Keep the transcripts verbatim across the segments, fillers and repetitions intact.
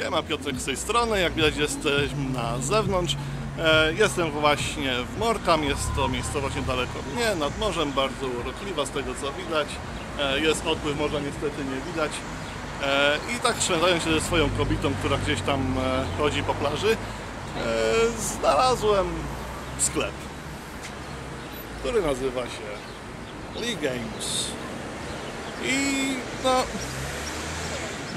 Siema, Piotrek z tej strony, jak widać jesteśmy na zewnątrz. E, jestem właśnie w Morecambe, jest to miejscowość niedaleko mnie, nad morzem, bardzo urokliwa z tego co widać. E, jest odpływ morza, niestety nie widać. E, I tak spędzając się ze swoją kobietą, która gdzieś tam e, chodzi po plaży, e, znalazłem sklep, który nazywa się Lees Games. I no...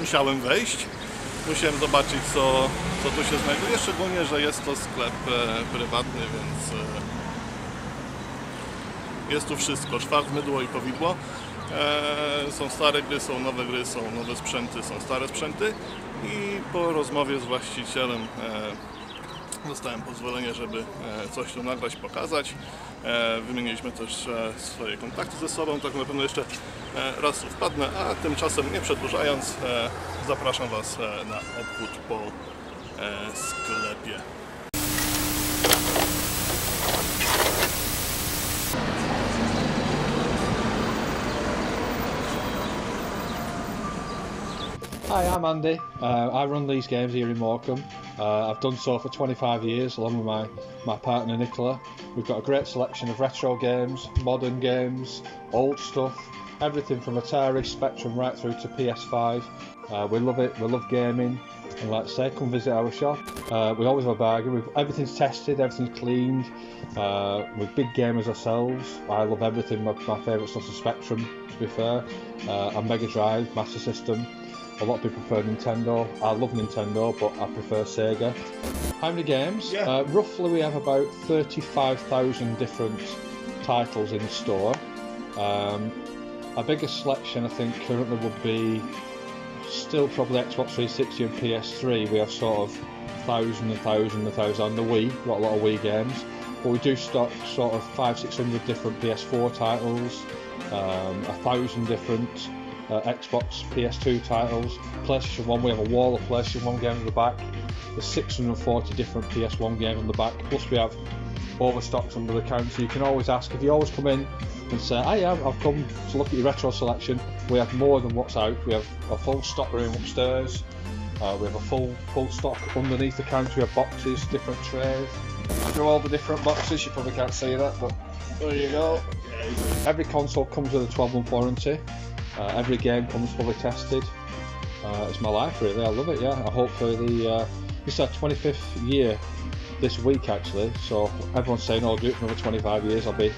musiałem wejść, musiałem zobaczyć co, co tu się znajduje, szczególnie, że jest to sklep e, prywatny, więc e, jest tu wszystko, szwarc, mydło i powidło. E, są stare gry, są nowe gry, są nowe sprzęty, są stare sprzęty i po rozmowie z właścicielem e, dostałem pozwolenie, żeby e, coś tu nagrać, pokazać. E, wymieniliśmy też e, swoje kontakty ze sobą, tak na pewno jeszcze raz wpadnę, a tymczasem nie przedłużając, e, zapraszam Was e, na obchód po e, sklepie. Hi, I'm Andy. Uh, I run Lees Games here in Morecambe. Uh, I've done so for twenty-five years along with my, my partner Nicola. We've got a great selection of retro games, modern games, old stuff. Everything from Atari Spectrum right through to P S five. Uh, we love it, we love gaming, and like I say, come visit our shop. Uh, we always have a bargain. We've, everything's tested, everything's cleaned. Uh, we're big gamers ourselves. I love everything. My, my favourite stuff's the Spectrum, to be fair. Uh, and Mega Drive, Master System. A lot of people prefer Nintendo. I love Nintendo, but I prefer Sega. How many games? Yeah. Uh, roughly we have about thirty-five thousand different titles in store. Um, Our biggest selection I think currently would be still probably Xbox three sixty and P S three. We have sort of thousand and thousand and thousand on the Wii, got a lot of Wii games, but we do stock sort of five, six hundred different P S four titles, um, a thousand different uh, Xbox, P S two titles, PlayStation one, we have a wall of PlayStation one games on the back, there's six hundred forty different P S one games on the back, plus we have overstocks under the counter, so you can always ask, if you always come in and say, hey, I've come to look at your retro selection, we have more than what's out, we have a full stock room upstairs, uh, we have a full full stock underneath the counter, we have boxes, different trays, through all the different boxes, you probably can't see that, but there you go. Every console comes with a twelve month warranty, uh, every game comes fully tested, uh, it's my life really, I love it, yeah, I hope for the, uh, this is our twenty-fifth year this week actually, so everyone's saying, oh, I'll do it for another twenty-five years, I'll be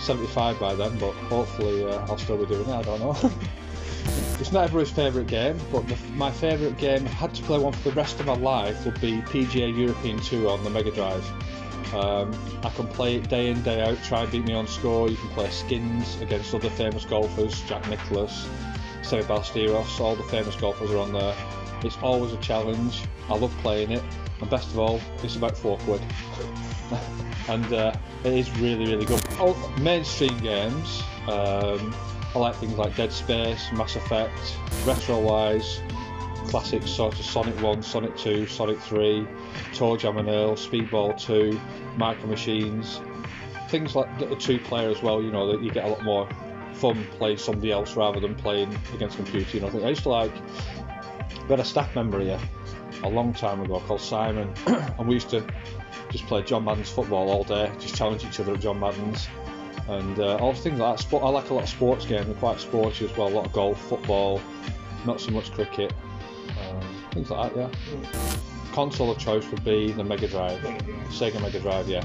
seventy-five by then, but hopefully uh, I'll still be doing it, I don't know. It's not everyone's favourite game, but the, my favourite game, I had to play one for the rest of my life, would be P G A European Tour on the Mega Drive. Um, I can play it day in, day out, try and beat me on score, you can play skins against other famous golfers, Jack Nicklaus, Seve Ballesteros, all the famous golfers are on there. It's always a challenge, I love playing it, and best of all, it's about four quid. And uh, it is really, really good. Oh, mainstream games, um, I like things like Dead Space, Mass Effect, retro-wise, classics sort of Sonic one, Sonic two, Sonic three, Toe Jam and Earl, Speedball two, Micro Machines, things like the two player as well, you know, that you get a lot more fun playing somebody else rather than playing against a computer, you know. I used to like, we had a staff member here a long time ago called Simon, and we used to just play John Madden's football all day, just challenge each other at John Madden's, and uh, all things like that. Sport, I like a lot of sports games, they're quite sporty as well, a lot of golf, football, not so much cricket, um, things like that, yeah. Console of choice would be the Mega Drive, Sega Mega Drive, yeah.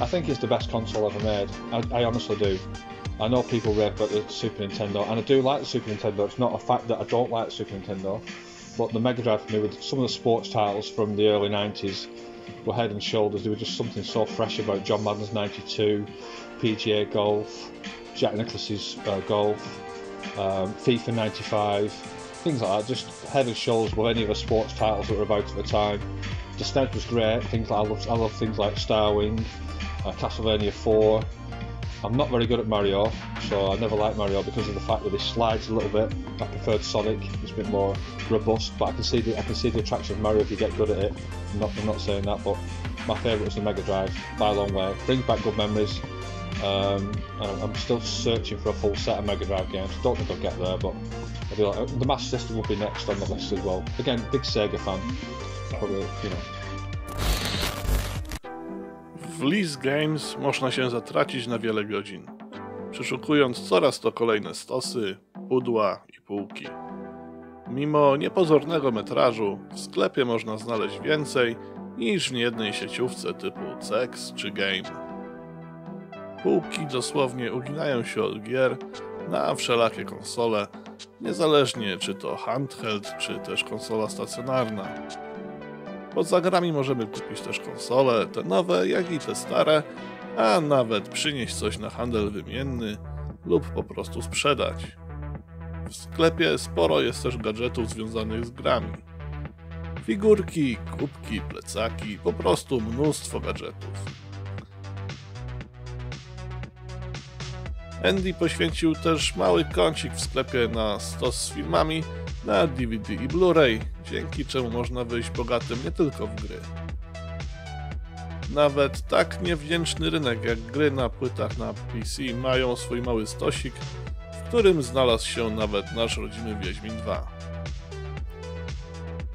I think it's the best console ever made, I, I honestly do. I know people rave about the Super Nintendo, and I do like the Super Nintendo, it's not a fact that I don't like the Super Nintendo, but the Mega Drive for me, with some of the sports titles from the early nineties, were head and shoulders, there was just something so fresh about John Madden's ninety-two, P G A Golf, Jack Nicklaus's uh, Golf, um, FIFA ninety-five, things like that, just head and shoulders with any of the sports titles that were about at the time. The SNES was great, things like, I love I love things like Starwing, uh, Castlevania four, I'm not very good at Mario, so I never liked Mario because of the fact that it slides a little bit. I preferred Sonic, it's a bit more robust, but I can see the, I can see the attraction of Mario if you get good at it. I'm not, I'm not saying that, but my favourite was the Mega Drive, by a long way. It brings back good memories. Um, I'm still searching for a full set of Mega Drive games, don't think I'll get there, but I feel like the Master System would be next on the list as well. Again, big Sega fan, probably, you know. W Lees Games można się zatracić na wiele godzin, przeszukując coraz to kolejne stosy, pudła i półki. Mimo niepozornego metrażu, w sklepie można znaleźć więcej niż w niejednej sieciówce typu Cex czy Game. Półki dosłownie uginają się od gier na wszelakie konsole, niezależnie czy to handheld, czy też konsola stacjonarna. Poza grami możemy kupić też konsole, te nowe, jak i te stare, a nawet przynieść coś na handel wymienny lub po prostu sprzedać. W sklepie sporo jest też gadżetów związanych z grami. Figurki, kubki, plecaki, po prostu mnóstwo gadżetów. Andy poświęcił też mały kącik w sklepie na stos z filmami, na D V D i Blu-ray, dzięki czemu można wyjść bogatym nie tylko w gry. Nawet tak niewdzięczny rynek jak gry na płytach na P C mają swój mały stosik, w którym znalazł się nawet nasz rodzimy Wiedźmin dwa.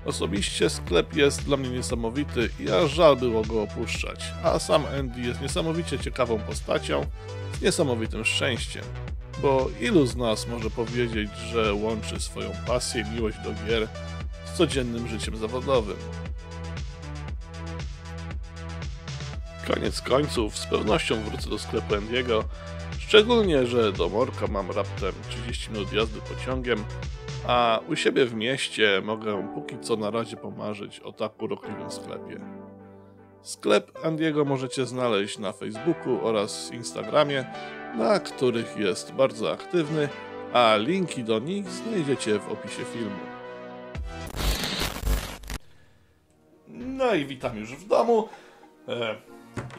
Osobiście sklep jest dla mnie niesamowity i aż żal było go opuszczać, a sam Andy jest niesamowicie ciekawą postacią, niesamowitym szczęściem, bo ilu z nas może powiedzieć, że łączy swoją pasję i miłość do gier z codziennym życiem zawodowym. Koniec końców, z pewnością wrócę do sklepu Andiego, szczególnie, że do Morka mam raptem trzydzieści minut jazdy pociągiem, a u siebie w mieście mogę póki co na razie pomarzyć o tak urokliwym sklepie. Sklep Andiego możecie znaleźć na Facebooku oraz Instagramie, na których jest bardzo aktywny, a linki do nich znajdziecie w opisie filmu. No i witam już w domu.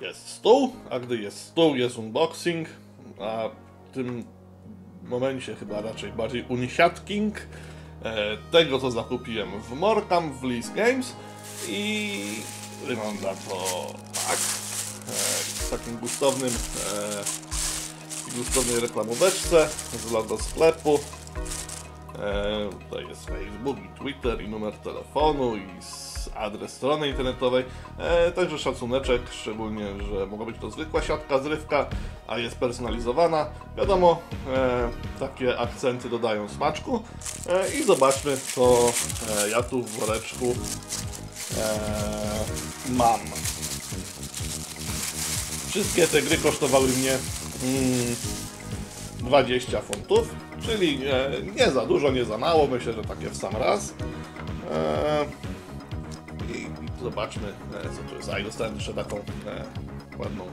Jest stół, a gdy jest stół, jest unboxing, a w tym momencie chyba raczej bardziej unsiatking tego, co zakupiłem w Morecambe w Lees Games i... wygląda to tak, e, w takim gustownym, e, gustownej reklamóweczce z logo sklepu. E, tutaj jest Facebook i Twitter i numer telefonu i adres strony internetowej. E, także szacuneczek, szczególnie, że mogła być to zwykła siatka, zrywka, a jest personalizowana. Wiadomo, e, takie akcenty dodają smaczku. E, I zobaczmy, co e, ja tu w woreczku Eee, mam. Wszystkie te gry kosztowały mnie mm, dwadzieścia funtów, czyli e, nie za dużo, nie za mało, myślę, że takie w sam raz. Eee, i zobaczmy, e, co tu jest. A i dostałem jeszcze taką e, ładną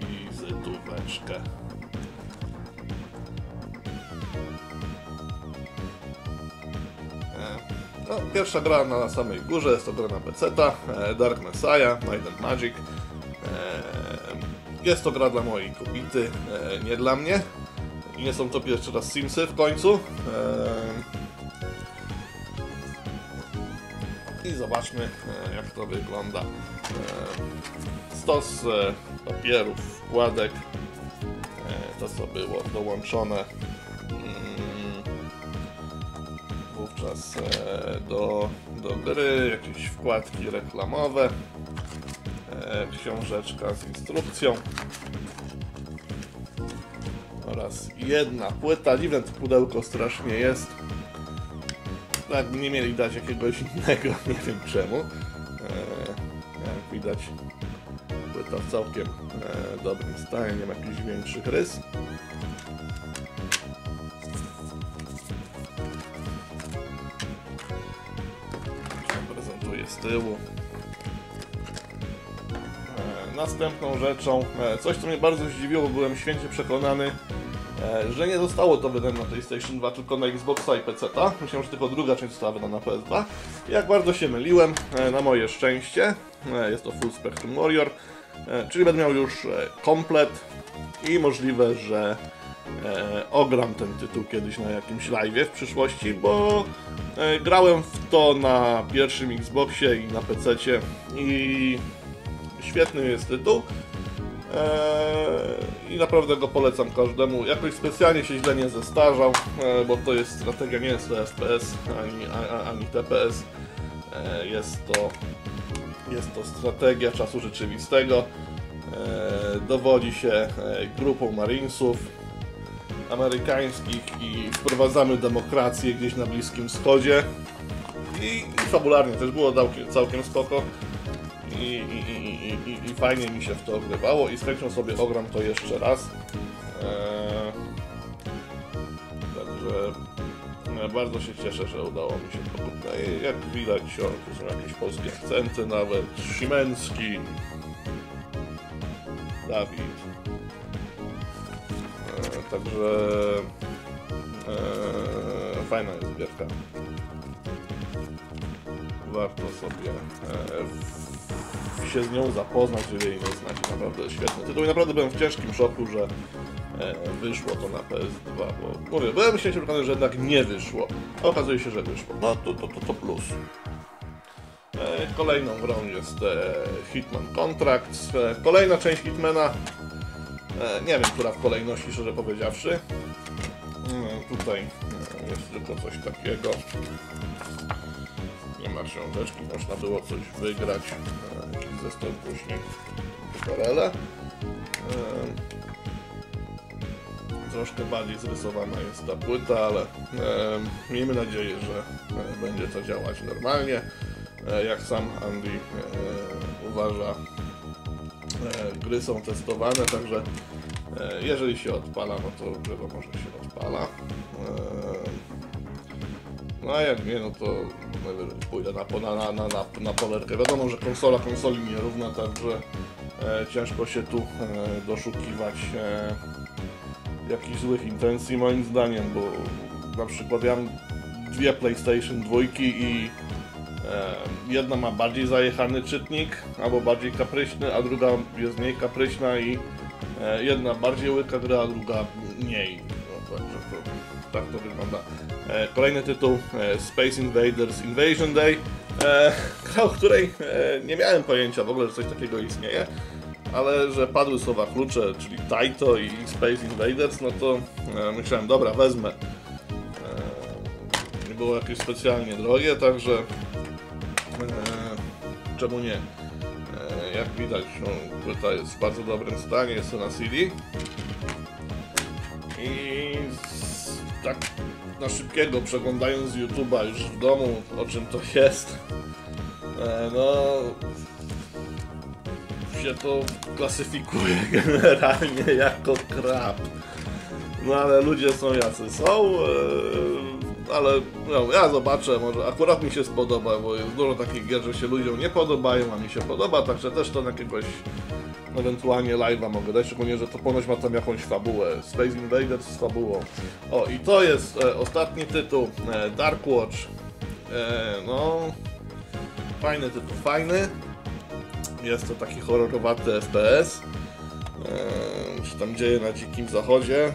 wizytóweczkę. No, pierwsza gra na samej górze jest to gra na peceta, e, Dark Messiah, Might and Magic. E, jest to gra dla mojej kobity, e, nie dla mnie. I nie są to pierwszy raz Simsy w końcu. E, I zobaczmy, e, jak to wygląda. E, stos e, papierów, wkładek. E, to co było dołączone wówczas do, do gry, jakieś wkładki reklamowe, książeczka z instrukcją oraz jedna płyta. Dziwne to pudełko strasznie jest, tak nie mieli dać jakiegoś innego, nie wiem czemu. Jak widać, płyta w całkiem dobrym stanie, nie ma jakichś większych rys. Z tyłu. E, następną rzeczą, e, coś co mnie bardzo zdziwiło, bo byłem święcie przekonany, e, że nie zostało to wydane na PlayStation dwa, tylko na Xboxa i peceta. Myślałem, że tylko druga część została wydana na P S dwa. Jak bardzo się myliłem, e, na moje szczęście, e, jest to Full Spectrum Warrior, e, czyli będę miał już e, komplet i możliwe, że E, ogram ten tytuł kiedyś na jakimś live'ie w przyszłości, bo e, grałem w to na pierwszym Xboxie i na pececie i świetny jest tytuł. Eee, I naprawdę go polecam każdemu. Jakoś specjalnie się źle nie zestarzał, e, bo to jest strategia, nie jest to F P S ani, a, ani T P S. E, jest, to, jest to strategia czasu rzeczywistego. E, dowodzi się grupą Marinesów amerykańskich i wprowadzamy demokrację gdzieś na Bliskim Wschodzie. I, i fabularnie też było całkiem, całkiem spoko. I, i, i, i, i fajnie mi się w to ogrywało i z chęcią sobie ogram to jeszcze raz. Eee, także ja bardzo się cieszę, że udało mi się to kupić. Jak widać, tu są jakieś polskie akcenty nawet. Szymański, Dawid. Eee, także eee, fajna jest gierka. Warto sobie e, się z nią zapoznać, jeżeli jej nie znacie. Naprawdę świetny tytuł i naprawdę byłem w ciężkim szoku, że e, wyszło to na P S dwa, bo mówię, byłem się przekonany, że jednak nie wyszło, a okazuje się, że wyszło. No to, to, to, to plus. E, kolejną grą jest e, Hitman Contracts, e, kolejna część Hitmana, e, nie wiem, która w kolejności, szczerze powiedziawszy. E, tutaj e, jest tylko coś takiego. Nie ma książeczki, można było coś wygrać, jakiś zestaw później korele. Troszkę bardziej zrysowana jest ta płyta, ale miejmy nadzieję, że będzie to działać normalnie. Jak sam Andy uważa, gry są testowane, także jeżeli się odpala, no to drzewo może się odpala. No a jak nie, no to pójdę na, na, na, na, na polerkę. Wiadomo, że konsola konsoli nierówna, także e, ciężko się tu e, doszukiwać e, jakichś złych intencji, moim zdaniem, bo na przykład ja mam dwie PlayStation dwójki i e, jedna ma bardziej zajechany czytnik, albo bardziej kapryśny, a druga jest mniej kapryśna i e, jedna bardziej łyka gra, a druga mniej. No, także to, tak to wygląda. Kolejny tytuł Space Invaders Invasion Day, gra, o której nie miałem pojęcia w ogóle, że coś takiego istnieje, ale że padły słowa klucze, czyli Taito i Space Invaders, no to myślałem, dobra, wezmę. Nie było jakieś specjalnie drogie, także czemu nie? Jak widać, płyta jest w bardzo dobrym stanie, jest to na C D. I tak na szybkiego, przeglądając YouTube'a już w domu, o czym to jest, no się to klasyfikuje generalnie jako crap. No ale ludzie są jacy są, ale no, ja zobaczę, może akurat mi się spodoba, bo jest dużo takich gier, że się ludziom nie podobają, a mi się podoba, także też to na jakiegoś ewentualnie live'a mogę dać, szczególnie, że to ponoć ma tam jakąś fabułę. Space Invaders z fabułą. O, i to jest e, ostatni tytuł, e, Dark Watch. E, no, fajny tytuł, fajny. Jest to taki horrorowaty F P S. E, się tam dzieje na Dzikim Zachodzie. E,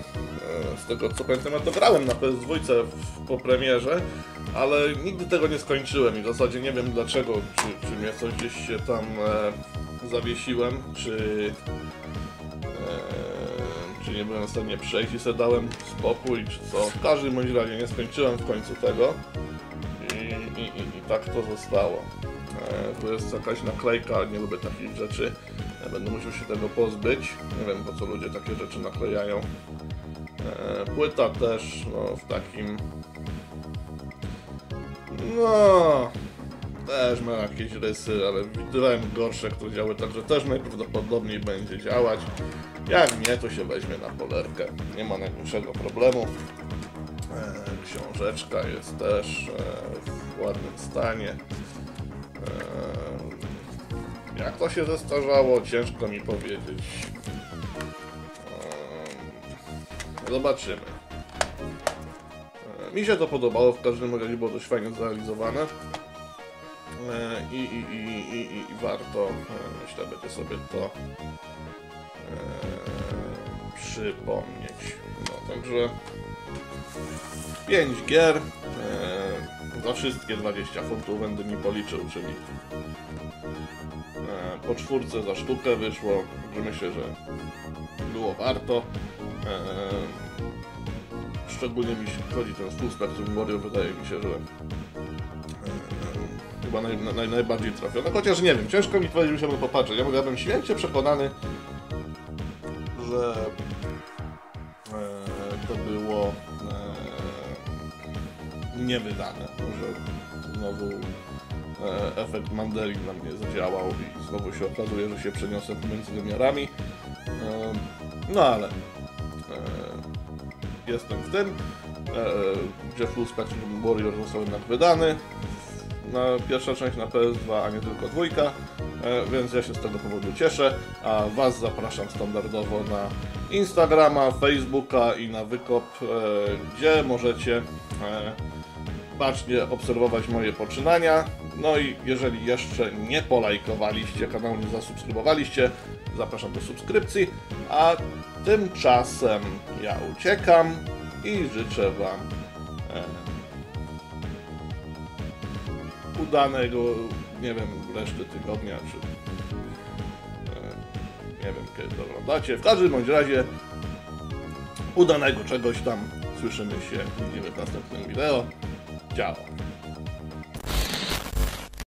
z tego co pamiętam, ja to grałem na P S dwa w, po premierze, ale nigdy tego nie skończyłem i w zasadzie nie wiem dlaczego, czy, czy mnie coś gdzieś się tam... E, zawiesiłem, czy, e, czy nie byłem w stanie przejść i sobie dałem spokój, czy co. W każdym bądź razie nie skończyłem w końcu tego i, i, i, i tak to zostało. E, tu jest jakaś naklejka, nie lubię takich rzeczy, e, będę musiał się tego pozbyć, nie wiem po co ludzie takie rzeczy naklejają. E, płyta też, no w takim... no. Też ma jakieś rysy, ale widziałem gorsze, które działały, także też najprawdopodobniej będzie działać. Jak nie, to się weźmie na polerkę. Nie ma najmniejszego problemu. Eee, książeczka jest też eee, w ładnym stanie. Eee, jak to się zestarzało, ciężko mi powiedzieć. Eee, zobaczymy. Eee, mi się to podobało, w każdym razie było dość fajnie zrealizowane. I, i, i, i, i warto, myślę, będzie sobie to e, przypomnieć. No, także pięć gier, e, Za wszystkie dwadzieścia funtów będę mi policzył, czyli e, po czwórce za sztukę wyszło, że myślę, że było warto. E, szczególnie mi się chodzi ten Full Spectrum Warrior, wydaje mi się, że e, chyba naj, naj, najbardziej trafiony. Chociaż nie wiem, ciężko mi powiedzieć, musiałbym popatrzeć. Ja byłem święcie przekonany, że e, to było niewydane, że znowu e, efekt Mandelin na mnie zadziałał i znowu się okazuje, że się przeniosę pomiędzy wymiarami. E, no ale e, jestem w tym, gdzie e, Full Spectrum Warrior został jednak wydany. Na pierwsza część na P S dwa, a nie tylko dwójka, e, więc ja się z tego powodu cieszę, a Was zapraszam standardowo na Instagrama, Facebooka i na Wykop, e, gdzie możecie e, bacznie obserwować moje poczynania. No i jeżeli jeszcze nie polajkowaliście kanału, nie zasubskrybowaliście, zapraszam do subskrypcji, a tymczasem ja uciekam i życzę Wam e, udanego, nie wiem, reszty tygodnia, czy e, nie wiem, kiedy to oglądacie. W każdym bądź razie udanego czegoś tam. Słyszymy się, widzimy w następnym wideo. Ciao!